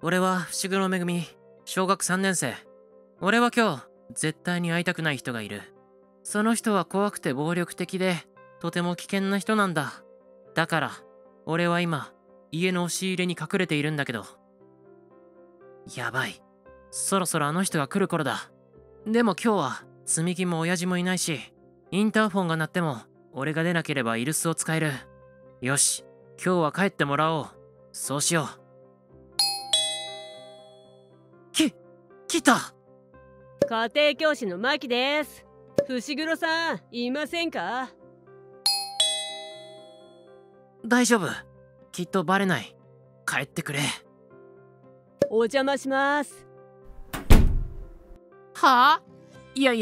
俺は伏黒恵、小学3年生。俺は今日、絶対に会いたくない人がいる。その人は怖くて暴力的で、とても危険な人なんだ。だから、俺は今、家の押し入れに隠れているんだけど。やばい。そろそろあの人が来る頃だ。でも今日は、積み木も親父もいないし、インターフォンが鳴っても、俺が出なければ居留守を使える。よし、今日は帰ってもらおう。そうしよう。来た!家庭教師のマキです。伏黒さん、いませんか?大丈夫。きっとバレない。帰ってくれ。お邪魔します。はあ?いや。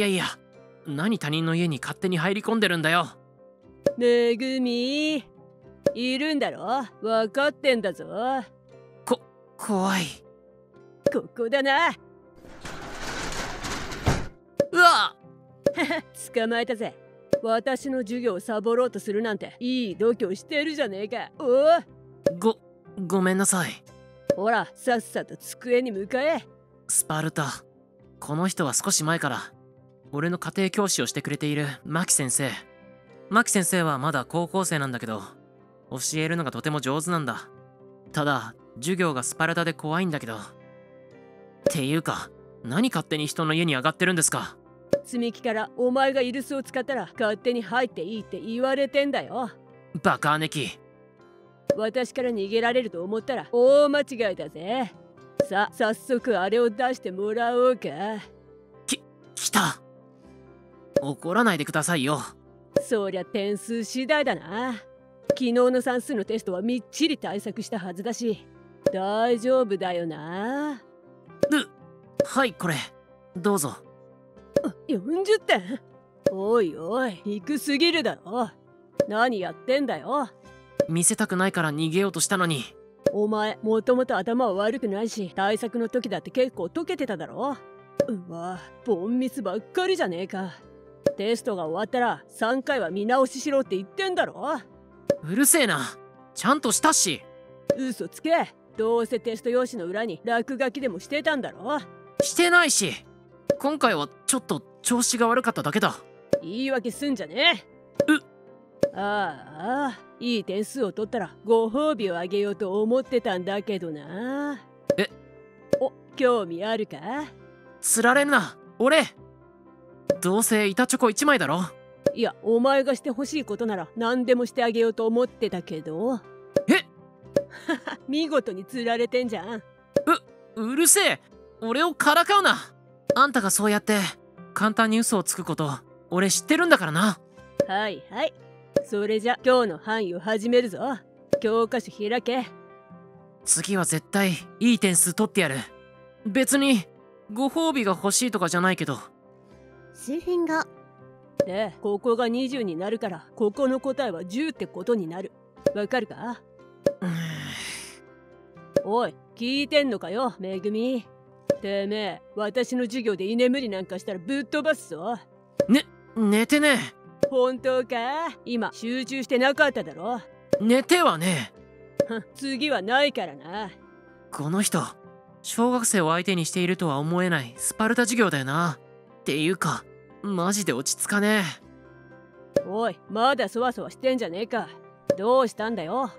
何他人の家に勝手に入り込んでるんだよ。めぐみ、いるんだろ?分かってんだぞ。怖い。ここだな。うわっ捕まえたぜ。私の授業をサボろうとするなんていい度胸してるじゃねえか。ごめんなさい。ほら、さっさと机に向かえ。スパルタ。この人は少し前から俺の家庭教師をしてくれているマキ先生。マキ先生はまだ高校生なんだけど、教えるのがとても上手なんだ。ただ、授業がスパルタで怖いんだけど。っていうか、何勝手に人の家に上がってるんですか?積み木からお前が居留守を使ったら勝手に入っていいって言われてんだよ。バカ姉貴。私から逃げられると思ったら大間違いだぜ。さあ、早速あれを出してもらおうか。来た!怒らないでくださいよ。そりゃ点数次第だな。昨日の算数のテストはみっちり対策したはずだし、大丈夫だよな。はい、これどうぞ。40点。おいおい、低すぎるだろ。何やってんだよ。見せたくないから逃げようとしたのに。お前、もともと頭は悪くないし、対策の時だって結構解けてただろ。うわ、ボンミスばっかりじゃねえか。テストが終わったら3回は見直ししろって言ってんだろ。うるせえな。ちゃんとしたし。嘘つけ。どうせテスト用紙の裏に落書きでもしてたんだろ。してないし。今回はちょっと調子が悪かっただけだ。言い訳すんじゃねえ。いい点数を取ったらご褒美をあげようと思ってたんだけどな。興味あるか?つられるな、俺。どうせ板チョコ1枚だろ。いや、お前がしてほしいことなら何でもしてあげようと思ってたけど。見事につられてんじゃん。うるせえ。俺をからかうな。あんたがそうやって簡単に嘘をつくこと、俺知ってるんだからな。はい。それじゃ今日の範囲を始めるぞ。教科書開け。次は絶対いい点数取ってやる。別にご褒美が欲しいとかじゃないけど。周辺がで、ここが20になるから、ここの答えは10ってことになる。わかるか？おい、聞いてんのかよ、めぐみ。てめえ、私の授業で居眠りなんかしたらぶっ飛ばすぞ。寝てね。本当か？今集中してなかっただろ。寝てはね。次はないからな。この人、小学生を相手にしているとは思えないスパルタ授業だよな。っていうか、マジで落ち着かねえ。おい、まだそわそわしてんじゃねえか。どうしたんだよ。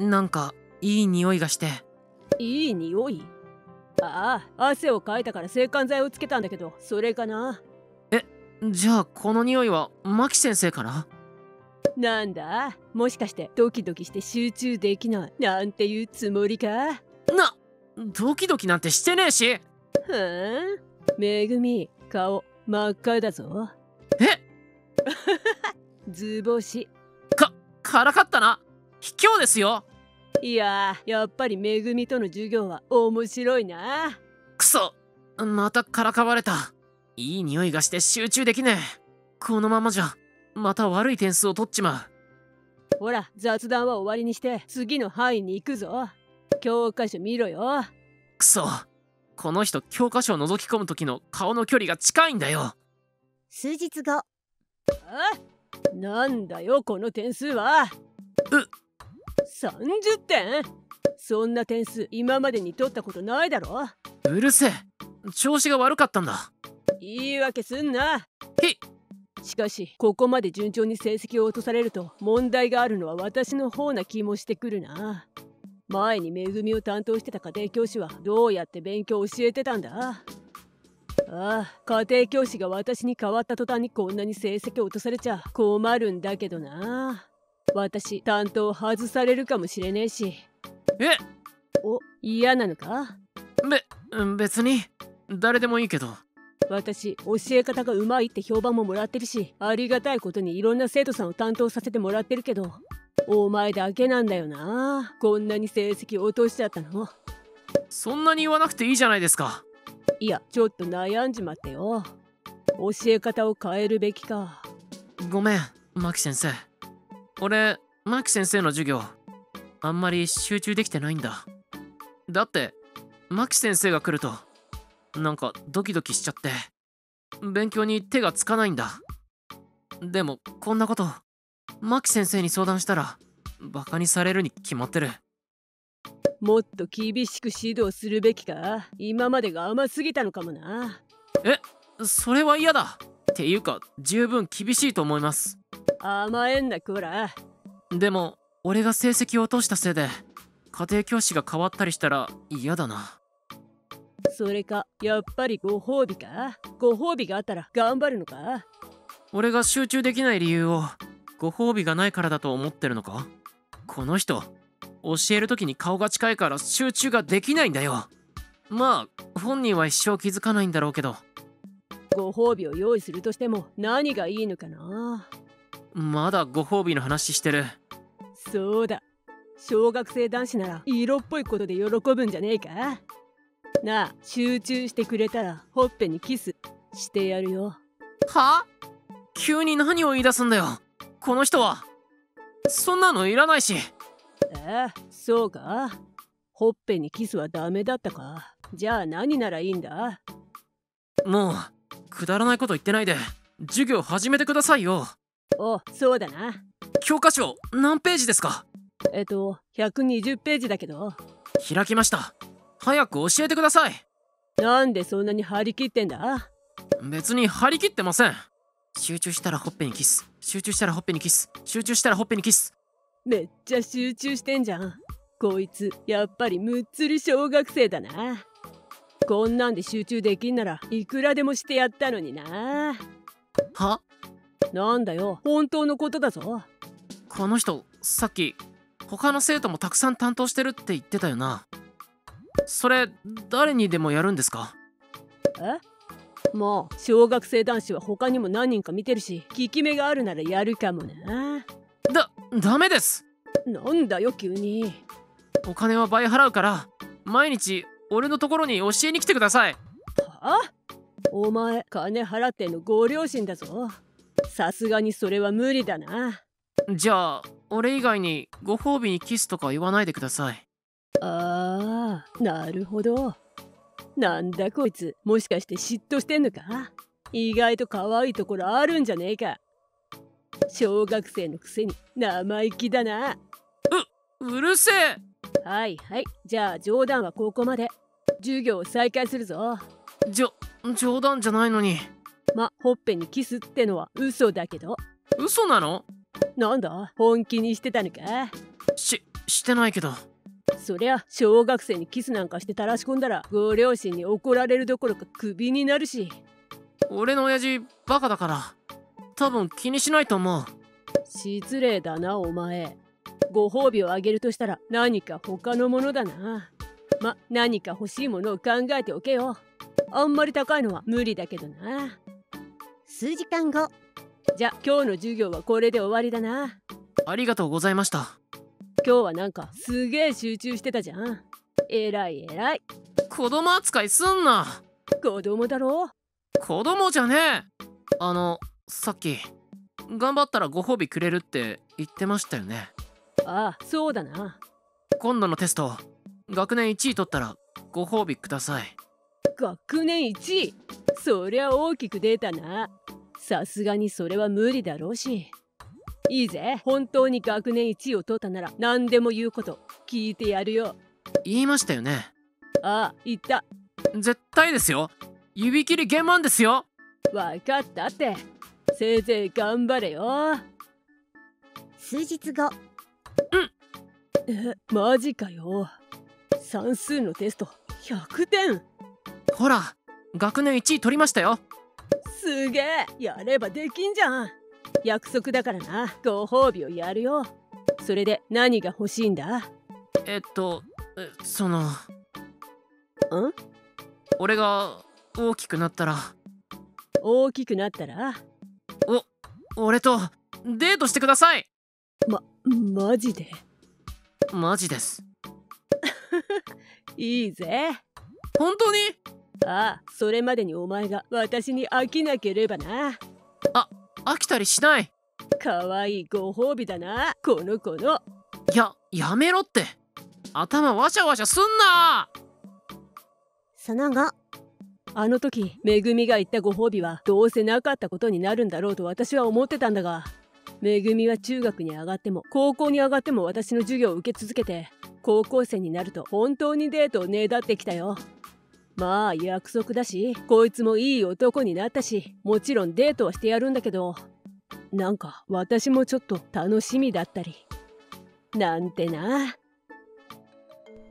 なんかいい匂いがして。いい匂い？汗をかいたから制汗剤をつけたんだけど、それかな。じゃあこの匂いはマキ先生から？なんだ、もしかしてドキドキして集中できないなんていうつもりかな。ドキドキなんてしてねえし。めぐみ、顔真っ赤だぞ。図星からかったな。卑怯ですよ。いやー、やっぱりめぐみとの授業は面白いな。くそ、またからかわれた。いい匂いがして集中できねえ。このままじゃまた悪い点数を取っちまう。ほら、雑談は終わりにして次の範囲に行くぞ。教科書見ろよ。くそ、この人教科書を覗き込む時の顔の距離が近いんだよ。数日後。なんだよこの点数は。30点。そんな点数今までに取ったことないだろ。うるせえ、調子が悪かったんだ。言い訳すんな。しかしここまで順調に成績を落とされると問題があるのは私の方な気もしてくるな。前にめぐみを担当してた家庭教師はどうやって勉強を教えてたんだ。ああ、家庭教師が私に変わった途端にこんなに成績を落とされちゃ困るんだけどな。私担当外されるかもしれねえし。えっ、お、嫌なのか。別に誰でもいいけど。私教え方がうまいって評判ももらってるし、ありがたいことにいろんな生徒さんを担当させてもらってるけど、お前だけなんだよな、こんなに成績落としちゃったの。そんなに言わなくていいじゃないですか。いや、ちょっと悩んじまってよ。教え方を変えるべきか。ごめん牧先生、俺牧先生の授業あんまり集中できてないんだ。だって牧先生が来るとなんかドキドキしちゃって勉強に手がつかないんだ。でもこんなこと牧先生に相談したらバカにされるに決まってる。もっと厳しく指導するべきか。今までが甘すぎたのかもな。それは嫌だ。っていうか十分厳しいと思います。甘えんなこら。でも俺が成績を落としたせいで家庭教師が変わったりしたら嫌だな。それかやっぱりご褒美か。ご褒美があったら頑張るのか。俺が集中できない理由をご褒美がないからだと思ってるのか。この人教える時に顔が近いから集中ができないんだよ。まあ本人は一生気づかないんだろうけど。ご褒美を用意するとしても何がいいのかな。まだご褒美の話してる。そうだ、小学生男子なら色っぽいことで喜ぶんじゃねえか。なあ、集中してくれたらほっぺにキスしてやるよ。はあ、急に何を言い出すんだよこの人は。そんなのいらないし。そうか、ほっぺにキスはダメだったか。じゃあ何ならいいんだ。もうくだらないこと言ってないで授業始めてくださいよ。お、そうだな。教科書何ページですか。120ページだけど。開きました、早く教えてください。なんでそんなに張り切ってんだ。別に張り切ってません。集中したらほっぺにキス、集中したらほっぺにキス、集中したらほっぺにキス。めっちゃ集中してんじゃんこいつ。やっぱりむっつり小学生だな。こんなんで集中できんならいくらでもしてやったのにな。は？なんだよ、本当のことだぞ。この人さっき他の生徒もたくさん担当してるって言ってたよな。それ誰にでもやるんですか。もう小学生男子は他にも何人か見てるし、効き目があるならやるかもな。ダメです。なんだよ急に。お金は倍払うから毎日俺のところに教えに来てください。はあ？お前金払ってんのご両親だぞ。さすがにそれは無理だな。じゃあ俺以外にご褒美にキスとか言わないでください。ああ、なるほど。なんだこいつ、もしかして嫉妬してんのか。意外と可愛いところあるんじゃねえか。小学生のくせに生意気だな。うるせえ。はいはい、じゃあ冗談はここまで。授業を再開するぞ。冗談じゃないのに。ほっぺにキスってのは嘘だけど。嘘なの？なんだ、本気にしてたのか。してないけど。そりゃ小学生にキスなんかしてたらし込んだらご両親に怒られるどころかクビになるし。俺の親父バカだから多分気にしないと思う。失礼だなお前。ご褒美をあげるとしたら何か他のものだな。何か欲しいものを考えておけよ。あんまり高いのは無理だけどな。数時間後。じゃあ今日の授業はこれで終わりだな。ありがとうございました。今日はなんかすげえ集中してたじゃん。えらい。子供扱いすんな。子供だろ。子供じゃねえ。さっき頑張ったらご褒美くれるって言ってましたよね。ああ、そうだな。今度のテスト学年1位取ったらご褒美ください。学年1位、そりゃ大きく出たな。さすがにそれは無理だろうし。いいぜ、本当に学年1位を取ったなら何でも言うこと聞いてやるよ。言いましたよね。ああ、言った。絶対ですよ、指切りゲマンですよ。分かったって、せいぜい頑張れよ。数日後。うん、マジかよ。算数のテスト100点。ほら、学年1位取りましたよ。すげえ、やればできんじゃん。約束だからな、ご褒美をやるよ。それで何が欲しいんだ？その、ん？俺が大きくなったら。大きくなったら？俺とデートしてください。マジで？マジです。いいぜ。本当に？ああ、それまでにお前が私に飽きなければな。あ、飽きたりしない。かわいいご褒美だな、この。やめろって、頭わしゃわしゃすんな。その後。あの時めぐみが言ったご褒美はどうせなかったことになるんだろうと私は思ってたんだが、めぐみは中学に上がっても高校に上がっても私の授業を受け続けて、高校生になると本当にデートをねだってきたよ。まあ約束だし、こいつもいい男になったし、もちろんデートはしてやるんだけど、なんか私もちょっと楽しみだったりなんてな。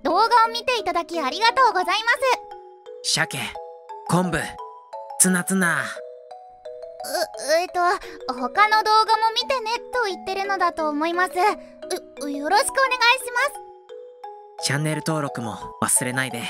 動画を見ていただきありがとうございます。鮭、昆布、ツナツナ。他の動画も見てねと言ってるのだと思います。よろしくお願いします。チャンネル登録も忘れないで。